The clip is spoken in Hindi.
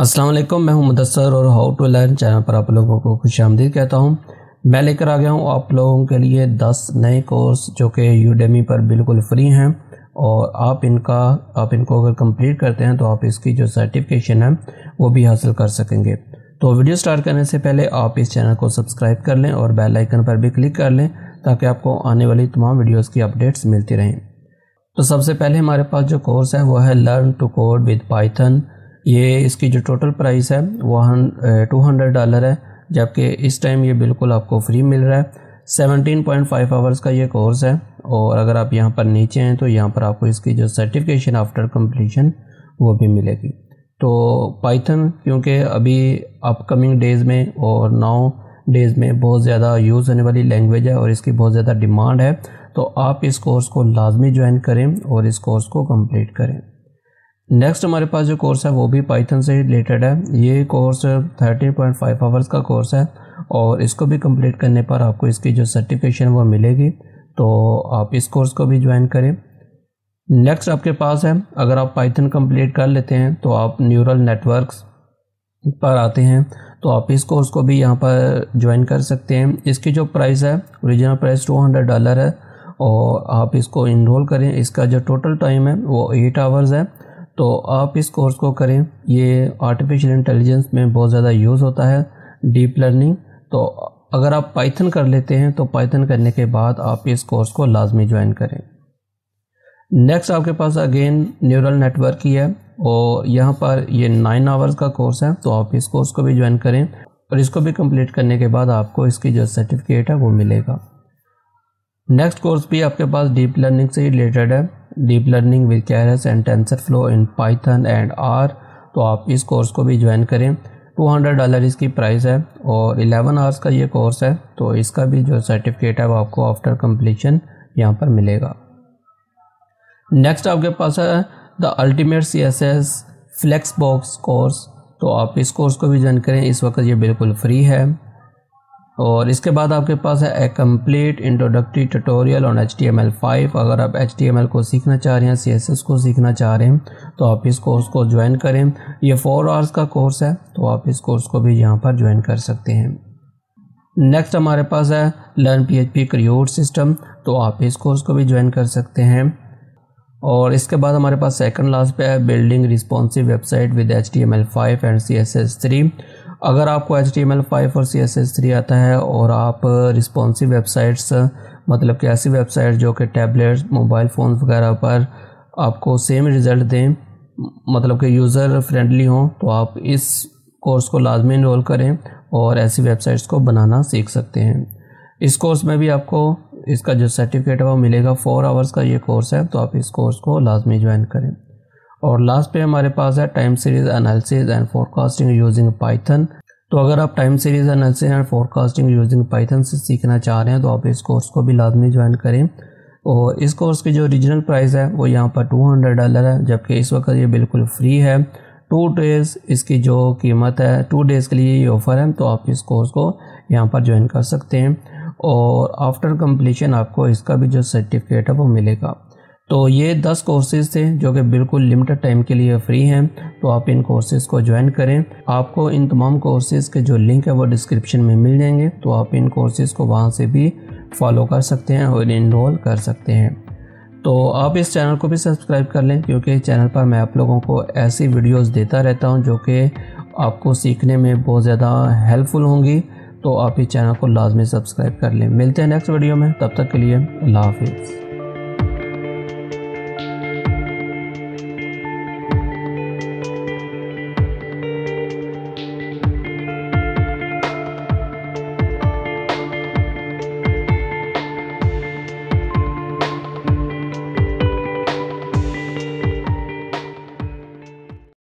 अस्सलाम वालेकुम, मैं हूं मुदस्सर और हाउ टू लर्न चैनल पर आप लोगों को खुशामदीद कहता हूं। मैं लेकर आ गया हूं आप लोगों के लिए 10 नए कोर्स जो कि यूडेमी पर बिल्कुल फ्री हैं और आप इनको अगर कंप्लीट करते हैं तो आप इसकी जो सर्टिफिकेशन है वो भी हासिल कर सकेंगे। तो वीडियो स्टार्ट करने से पहले आप इस चैनल को सब्सक्राइब कर लें और बेल आइकन पर भी क्लिक कर लें ताकि आपको आने वाली तमाम वीडियोज़ की अपडेट्स मिलती रहें। तो सबसे पहले हमारे पास जो कोर्स है वो है learn to code with Python. ये इसकी जो टोटल प्राइस है वो $200 है, जबकि इस टाइम ये बिल्कुल आपको फ्री मिल रहा है। 17.5 आवर्स का ये कोर्स है और अगर आप यहाँ पर नीचे हैं तो यहाँ पर आपको इसकी जो सर्टिफिकेशन आफ्टर कंप्लीशन वो भी मिलेगी। तो पाइथन क्योंकि अभी अपकमिंग डेज़ में और नाउ डेज़ में बहुत ज़्यादा यूज़ होने वाली लैंग्वेज है और इसकी बहुत ज़्यादा डिमांड है, तो आप इस कोर्स को लाजमी ज्वाइन करें और इस कोर्स को कंप्लीट करें। नेक्स्ट हमारे पास जो कोर्स है वो भी पाइथन से रिलेटेड है। ये कोर्स 13.5 आवर्स का कोर्स है और इसको भी कंप्लीट करने पर आपको इसकी जो सर्टिफिकेशन वो मिलेगी, तो आप इस कोर्स को भी ज्वाइन करें। नेक्स्ट आपके पास है, अगर आप पाइथन कंप्लीट कर लेते हैं तो आप न्यूरल नेटवर्क्स पर आते हैं, तो आप इस कोर्स को भी यहाँ पर ज्वाइन कर सकते हैं। इसकी जो प्राइस है ओरिजिनल प्राइस $200 है और आप इसको इनरोल करें। इसका जो टोटल टाइम है वो 8 आवर्स है, तो आप इस कोर्स को करें। ये आर्टिफिशियल इंटेलिजेंस में बहुत ज़्यादा यूज़ होता है, डीप लर्निंग। तो अगर आप पाइथन कर लेते हैं तो पाइथन करने के बाद आप इस कोर्स को लाजमी ज्वाइन करें। नेक्स्ट आपके पास अगेन न्यूरल नेटवर्क ही है और यहाँ पर ये 9 आवर्स का कोर्स है, तो आप इस कोर्स को भी ज्वाइन करें और इसको भी कंप्लीट करने के बाद आपको इसकी जो सर्टिफिकेट है वो मिलेगा। नेक्स्ट कोर्स भी आपके पास डीप लर्निंग से ही रिलेटेड है, deep learning with Keras and TensorFlow in Python and R, तो आप इस कोर्स को भी ज्वाइन करें। $200 इसकी प्राइस है और 11 आवर्स का ये कोर्स है, तो इसका भी जो सर्टिफिकेट है वो आपको आफ्टर कंप्लीशन यहाँ पर मिलेगा। नेक्स्ट आपके पास है the ultimate CSS flexbox course, तो आप इस कोर्स को भी ज्वाइन करें। इस वक्त ये बिल्कुल फ्री है। और इसके बाद आपके पास है a complete introductory tutorial on HTML5। अगर आप HTML को सीखना चाह रहे हैं, CSS को सीखना चाह रहे हैं, तो आप इस कोर्स को ज्वाइन करें। ये 4 आवर्स का कोर्स है, तो आप इस कोर्स को भी यहाँ पर ज्वाइन कर सकते हैं। नेक्स्ट हमारे पास है लर्न PHP क्रिएट सिस्टम, तो आप इस कोर्स को भी ज्वाइन कर सकते हैं। और इसके बाद हमारे पास सेकंड लास्ट पे है building responsive website with HTML5 and CSS3। अगर आपको HTML5 और CSS3 आता है और आप रिस्पॉन्सिव वेबसाइट्स, मतलब कि ऐसी वेबसाइट जो कि टैबलेट्स, मोबाइल फ़ोन वगैरह पर आपको सेम रिज़ल्ट दें, मतलब कि यूज़र फ्रेंडली हों, तो आप इस कोर्स को लाजमी इनरोल करें और ऐसी वेबसाइट्स को बनाना सीख सकते हैं। इस कोर्स में भी आपको इसका जो सर्टिफिकेट है वो मिलेगा। 4 आवर्स का ये कोर्स है, तो आप इस कोर्स को लाजमी ज्वाइन करें। और लास्ट पे हमारे पास है time series analysis and forecasting using Python. तो अगर आप time series analysis and forecasting using Python से सीखना चाह रहे हैं तो आप इस कोर्स को भी लाजमी ज्वाइन करें। और इस कोर्स की जो ओरिजिनल प्राइस है वो यहाँ पर $200 है, जबकि इस वक्त ये बिल्कुल फ्री है। 2 डेज़ इसकी जो कीमत है, 2 डेज़ के लिए ये ऑफ़र है, तो आप इस कोर्स को यहाँ पर ज्वाइन कर सकते हैं और आफ्टर कंप्लीशन आपको इसका भी जो सर्टिफिकेट है वो मिलेगा। तो ये 10 कोर्सेज़ थे जो कि बिल्कुल लिमिटेड टाइम के लिए फ्री हैं, तो आप इन कोर्सेज़ को ज्वाइन करें। आपको इन तमाम कोर्सेज़ के जो लिंक है वो डिस्क्रिप्शन में मिल जाएंगे, तो आप इन कोर्सेज़ को वहाँ से भी फॉलो कर सकते हैं और इनरोल कर सकते हैं। तो आप इस चैनल को भी सब्सक्राइब कर लें क्योंकि इस चैनल पर मैं आप लोगों को ऐसी वीडियोस देता रहता हूं जो कि आपको सीखने में बहुत ज़्यादा हेल्पफुल होंगी, तो आप इस चैनल को लाजमी सब्सक्राइब कर लें। मिलते हैं नेक्स्ट वीडियो में, तब तक के लिए अल्लाह हाफिज़।